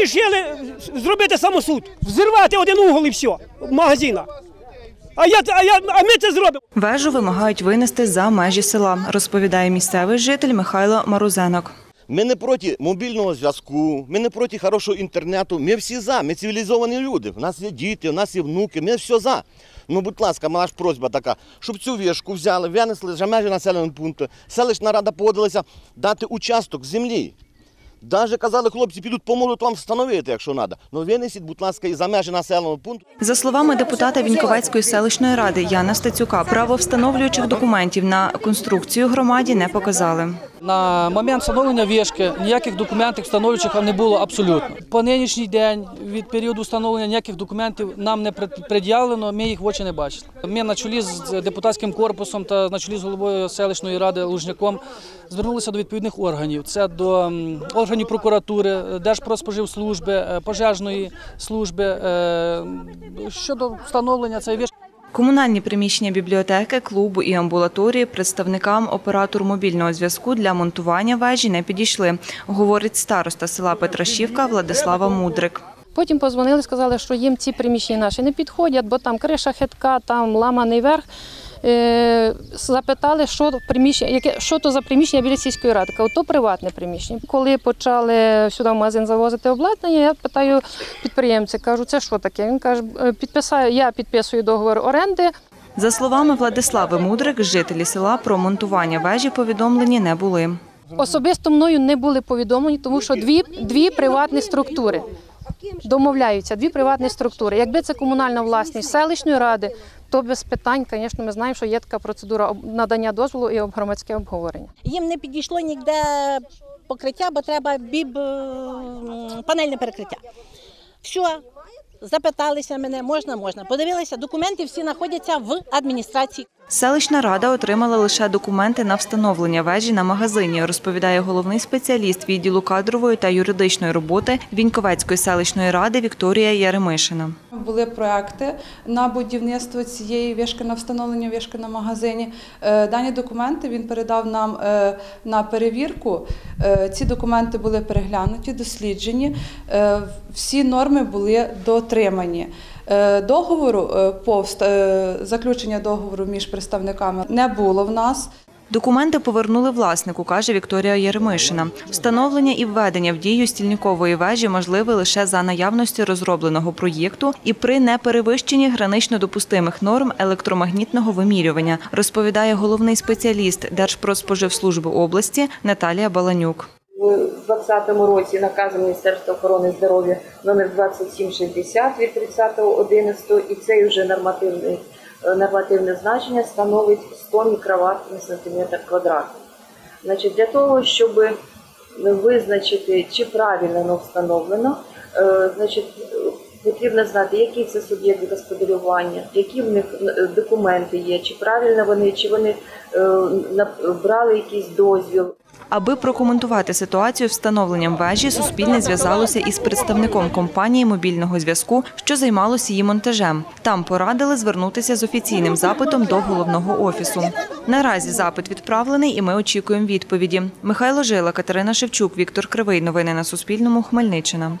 вирішили зробити самосуд, взірвати один угол і все, в магазинах. А ми це зробимо. Вежу вимагають винести за межі села, розповідає місцевий житель Михайло Марузенок. Ми не проти мобільного зв'язку, ми не проти хорошого інтернету, ми всі за, ми цивілізовані люди, у нас є діти, у нас є внуки, ми все за. Ну, будь ласка, моя ж просьба така, щоб цю вішку взяли, винесли за межі населеного пункту, селищна рада погодилася дати участок землі. Навіть казали, хлопці підуть, поможуть вам встановити, якщо треба. Ну, винесіть, будь ласка, і за межі населеного пункту. За словами депутата Вінковецької селищної ради Яна Стецюка, правовстановлюючих документів на конструкцію громаді не показали. На момент встановлення вішки ніяких документів встановлюючих не було абсолютно. По нинішній день від періоду встановлення ніяких документів нам не пред'явлено, ми їх в очі не бачили. Ми на чолі з депутатським корпусом та на чолі з головою селищної ради Лужняком звернулися до відповідних органів. Це до органів прокуратури, Держпродспоживслужби, пожежної служби щодо встановлення цієї вішки. Комунальні приміщення бібліотеки, клубу і амбулаторії представникам оператору мобільного зв'язку для монтування вежі не підійшли, говорить староста села Петрашівка Владислава Мудрик. Потім подзвонили, сказали, що їм ці приміщення наші не підходять, бо там криша хитка, там ламаний верх. Запитали, що то за приміщення біля сільської ради. Ото приватне приміщення. Коли почали сюди в магазин завозити обладнання, я питаю підприємця, кажу, це що таке? Він каже, я підписую договір оренди. За словами Владислави Мудрик, жителі села про монтування вежі повідомлені не були. Особисто мною не були повідомлені, тому що дві приватні структури. Домовляються дві приватні структури. Якби це комунальна власність селищної ради, то без питань, звісно, ми знаємо, що є така процедура надання дозволу і громадське обговорення. Їм не підійшло ніде покриття, бо треба панельне перекриття. Все, запиталися мене, можна. Подивилися, документи всі знаходяться в адміністрації. Селищна рада отримала лише документи на встановлення вежі на магазині, розповідає головний спеціаліст відділу кадрової та юридичної роботи Вінковецької селищної ради Вікторія Яремишина. Були проекти на будівництво цієї вішки, на встановлення вішки на магазині. Дані документи він передав нам на перевірку. Ці документи були переглянуті, досліджені, всі норми були дотримані. Заключення договору між представниками не було в нас. Документи повернули власнику, каже Вікторія Яремишина. Встановлення і введення в дію стільникової вежі можливе лише за наявності розробленого проєкту і при неперевищенні гранично допустимих норм електромагнітного вимірювання, розповідає головний спеціаліст Держпродспоживслужби області Наталія Баланюк. У 2020 році наказом Міністерства охорони здоров'я номер 2760 від 30.11, і цей вже нормативне значення становить 100 мікроват на сантиметр квадратний. Значить, для того, щоб визначити, чи правильно воно встановлено, значить, потрібно знати, який це суб'єкт господарювання, які в них документи є, чи правильно вони, чи вони брали якийсь дозвіл. Аби прокоментувати ситуацію встановленням вежі, Суспільне зв'язалося із представником компанії мобільного зв'язку, що займалося її монтажем. Там порадили звернутися з офіційним запитом до головного офісу. Наразі запит відправлений і ми очікуємо відповіді. Михайло Жила, Катерина Шевчук, Віктор Кривий. Новини на Суспільному. Хмельниччина.